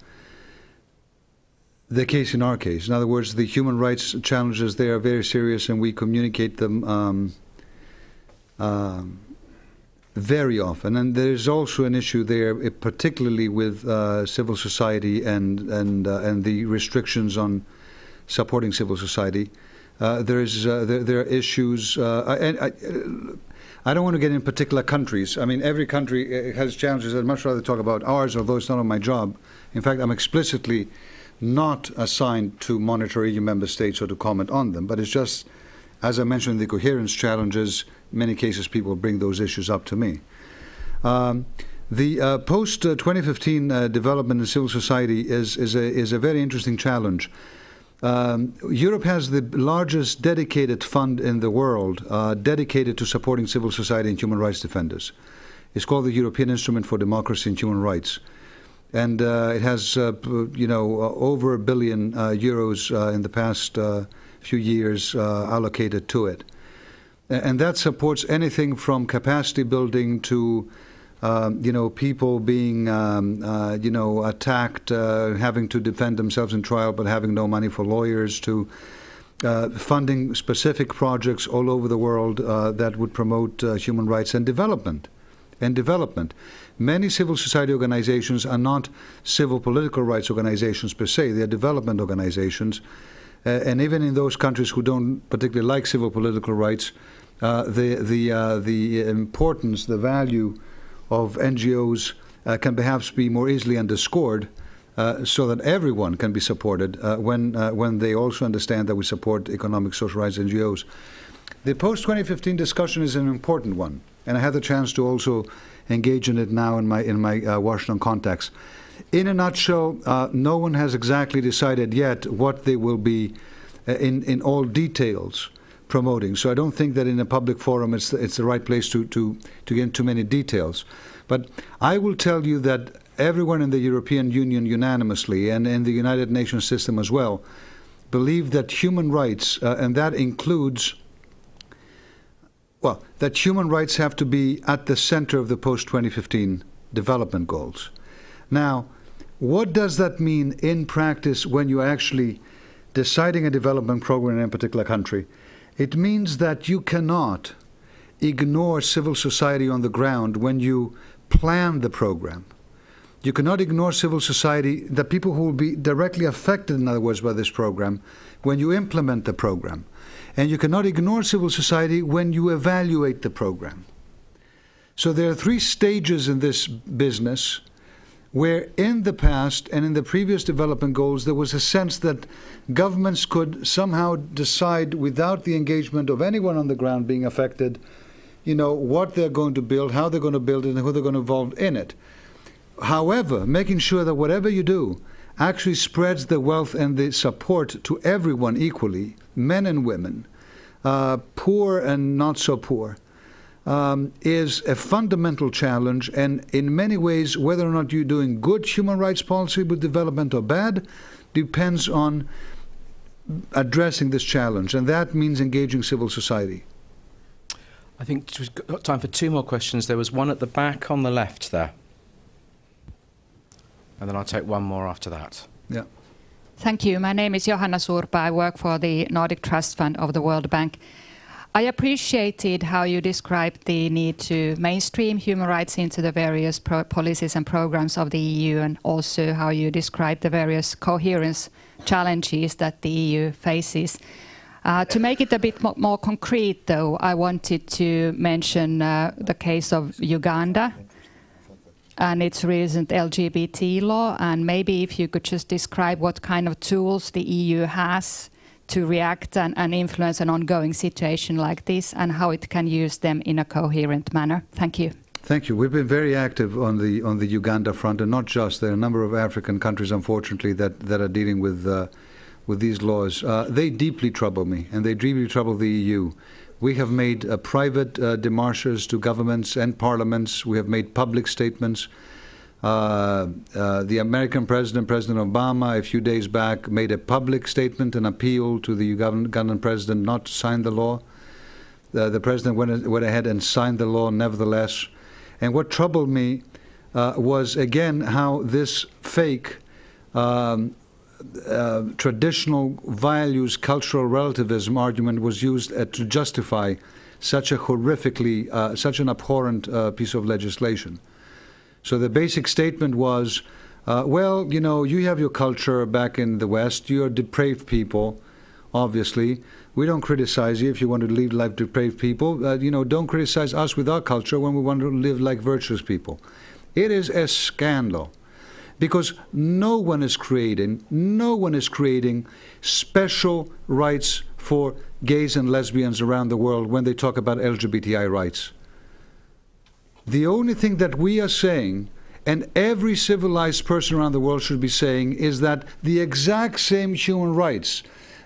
the case in our case. In other words, the human rights challenges there are very serious, and we communicate them very often. And there is also an issue there, particularly with civil society and the restrictions on supporting civil society. There are issues, and I don't want to get in particular countries. I mean, every country has challenges. I'd much rather talk about ours, although it's not on my job. In fact, I'm explicitly not assigned to monitor EU member states or to comment on them. But it's just, as I mentioned, the coherence challenges, in many cases people bring those issues up to me. The post-2015 development in civil society is a very interesting challenge. Europe has the largest dedicated fund in the world dedicated to supporting civil society and human rights defenders. It's called the European Instrument for Democracy and Human Rights. And it has, you know, over €1 billion in the past few years allocated to it. And that supports anything from capacity building to, you know, people being, you know, attacked, having to defend themselves in trial but having no money for lawyers, to funding specific projects all over the world that would promote human rights and development. Many civil society organizations are not civil political rights organizations per se. They are development organizations. And even in those countries who don't particularly like civil political rights, the importance, the value of NGOs can perhaps be more easily underscored so that everyone can be supported when they also understand that we support economic social rights NGOs. The post-2015 discussion is an important one, and I had the chance to also engage in it now in my Washington contacts. In a nutshell, no one has exactly decided yet what they will be in all details promoting. So I don't think that in a public forum it's the right place to get into many details. But I will tell you that everyone in the European Union unanimously, and in the United Nations system as well, believe that human rights, and that includes, well, that human rights have to be at the center of the post-2015 development goals. Now, what does that mean in practice when you're actually deciding a development program in a particular country? It means that you cannot ignore civil society on the ground when you plan the program. You cannot ignore civil society, the people who will be directly affected, in other words, by this program, when you implement the program. And you cannot ignore civil society when you evaluate the program. So there are three stages in this business where in the past and in the previous development goals there was a sense that governments could somehow decide without the engagement of anyone on the ground being affected, you know, what they're going to build, how they're going to build it, and who they're going to involve in it. However, making sure that whatever you do actually spreads the wealth and the support to everyone equally, men and women, poor and not so poor, is a fundamental challenge. And in many ways, whether or not you're doing good human rights policy with development or bad depends on addressing this challenge. And that means engaging civil society. I think we've got time for two more questions. There was one at the back on the left there. And then I'll take one more after that. Yeah. Thank you. My name is Johanna Surpa. I work for the Nordic Trust Fund of the World Bank. I appreciated how you described the need to mainstream human rights into the various policies and programs of the EU, and also how you described the various coherence challenges that the EU faces. To make it a bit more concrete, though, I wanted to mention the case of Uganda and its recent LGBT law, and maybe if you could just describe what kind of tools the EU has to react and influence an ongoing situation like this, and how it can use them in a coherent manner. Thank you. Thank you. We've been very active on the Uganda front, and not just. There are a number of African countries, unfortunately, that are dealing with these laws. They deeply trouble me, and they deeply trouble the EU. We have made private demarches to governments and parliaments. We have made public statements. The American president, President Obama, a few days back made a public statement, an appeal to the Ugandan president not to sign the law. The president went ahead and signed the law nevertheless. And what troubled me was, again, how this fake traditional values, cultural relativism argument was used to justify such a horrifically, such an abhorrent piece of legislation. So the basic statement was, well, you know, you have your culture back in the West. You're depraved people, obviously. We don't criticize you if you want to live like depraved people. You know, don't criticize us with our culture when we want to live like virtuous people. It is a scandal, because no one is creating special rights for gays and lesbians around the world when they talk about LGBTI rights. The only thing that we are saying, and every civilized person around the world should be saying, is that the exact same human rights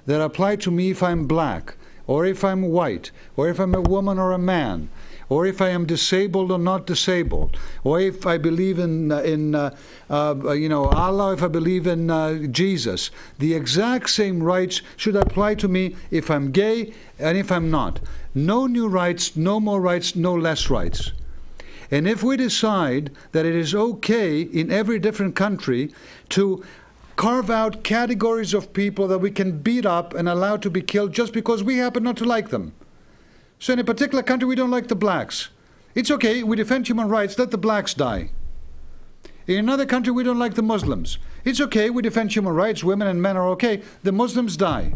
that apply to me if I'm black, or if I'm white, or if I'm a woman or a man, or if I am disabled or not disabled, or if I believe in Allah, if I believe in Jesus, the exact same rights should apply to me if I'm gay and if I'm not. No new rights, no more rights, no less rights. And if we decide that it is okay in every different country to carve out categories of people that we can beat up and allow to be killed just because we happen not to like them. So in a particular country, we don't like the blacks. It's okay, we defend human rights, let the blacks die. In another country, we don't like the Muslims. It's okay, we defend human rights, women and men are okay, the Muslims die.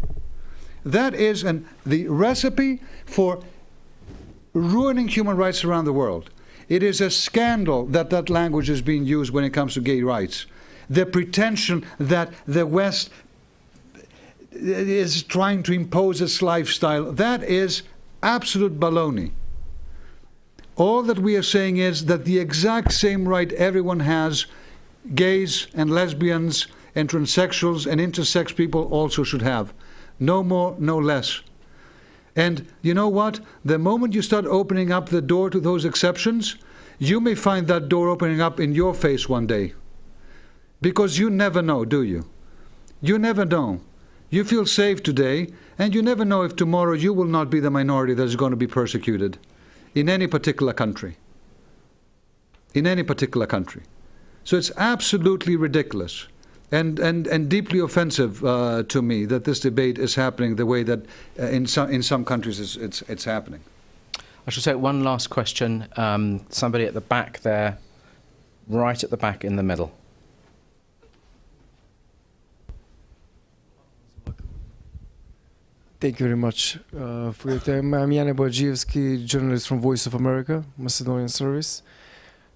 That is the recipe for ruining human rights around the world. It is a scandal that that language is being used when it comes to gay rights. The pretension that the West is trying to impose its lifestyle, that is absolute baloney. All that we are saying is that the exact same right everyone has, gays and lesbians and transsexuals and intersex people also should have. No more, no less. And you know what? The moment you start opening up the door to those exceptions, you may find that door opening up in your face one day. Because you never know, do you? You never know. You feel safe today, and you never know if tomorrow you will not be the minority that is going to be persecuted in any particular country. In any particular country. So it's absolutely ridiculous. And deeply offensive to me that this debate is happening the way that in some countries it's happening. I should say one last question. Somebody at the back there, right at the back in the middle. Thank you very much for your time. I'm Yana Bojevsky, journalist from Voice of America, Macedonian service.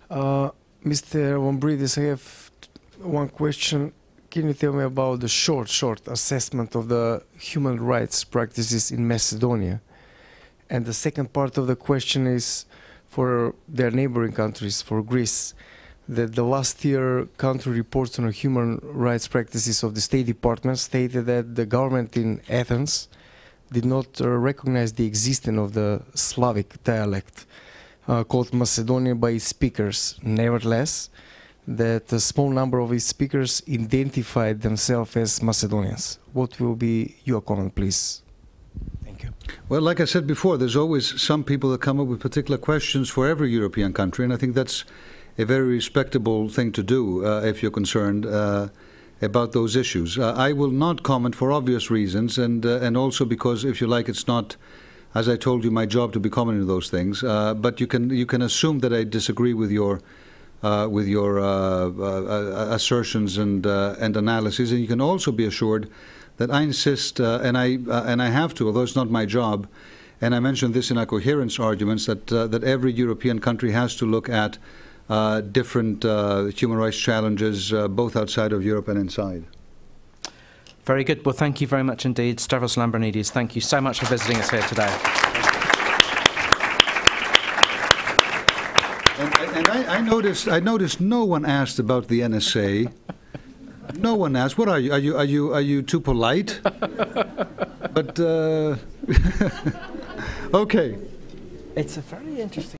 Mr. Lambrinidis, I have one question. Can you tell me about the short assessment of the human rights practices in Macedonia? And the second part of the question is for their neighboring countries, for Greece, that the last year country reports on human rights practices of the State Department stated that the government in Athens did not recognize the existence of the Slavic dialect called Macedonian by its speakers. Nevertheless, that a small number of its speakers identified themselves as Macedonians. What will be your comment, please? Thank you. Well, like I said before, there's always some people that come up with particular questions for every European country, and I think that's a very respectable thing to do if you're concerned about those issues. I will not comment for obvious reasons, and also because, if you like, it's not, as I told you, my job to be commenting on those things. But you can assume that I disagree with your assertions and analyses, and you can also be assured that I insist, and I have to, although it's not my job, and I mentioned this in our coherence arguments, that that every European country has to look at different human rights challenges, both outside of Europe and inside. Very good. Well, thank you very much indeed, Stavros Lambrinidis. Thank you so much for visiting us here today. I noticed no one asked about the NSA. No one asked. What are you? Are you too polite? But Okay. It's a very interesting